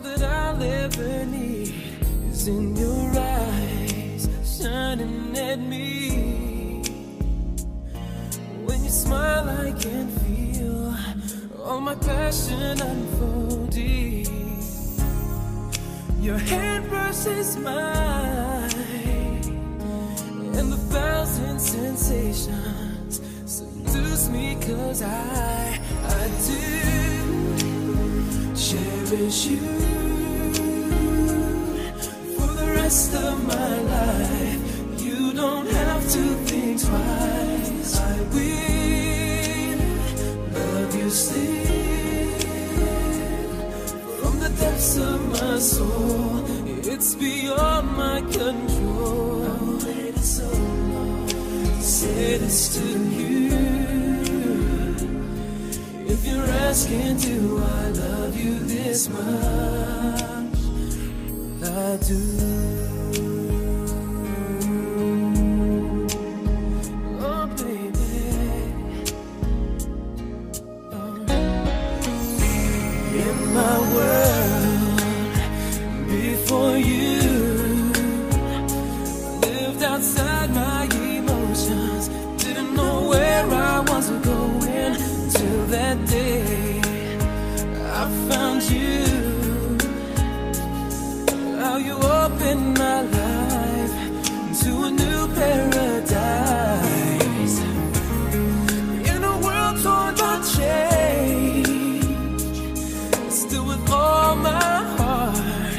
All that I'll ever need is in your eyes, shining at me. When you smile, I can feel all my passion unfolding. Your hand brushes mine, and the thousand sensations seduce me, 'cause I do cherish you for the rest of my life. You don't have to think twice. I will love you still from the depths of my soul. It's beyond my control. I'll let it so long. Say this to you. If you're asking, do I love you this much? I do. Oh, baby. Oh. In my world, before you, I lived outside my emotions. Didn't know where I was going. Till that day I found you. How you opened my life to a new paradise. In a world torn by change, still with all my heart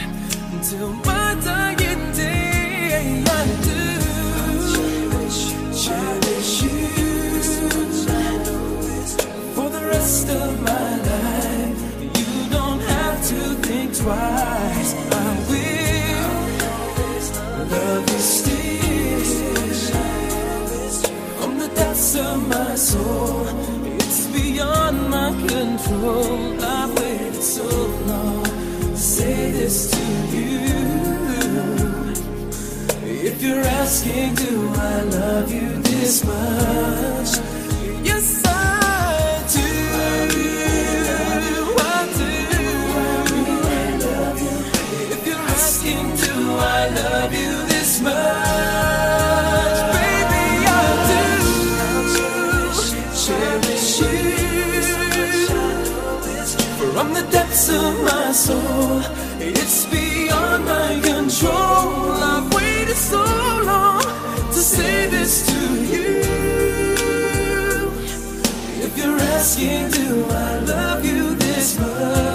until my dying day. I do cherish you rest of my life. You don't have to think twice. I will love you still from the depths of my soul. It's beyond my control. I've waited so long to say this to you. If you're asking, do I love you this much? Yes, I I love you this much, baby. I do. Cherish you from the depths of my soul. It's beyond my control. I've waited so long to say this to you. If you're asking, do I love you this much?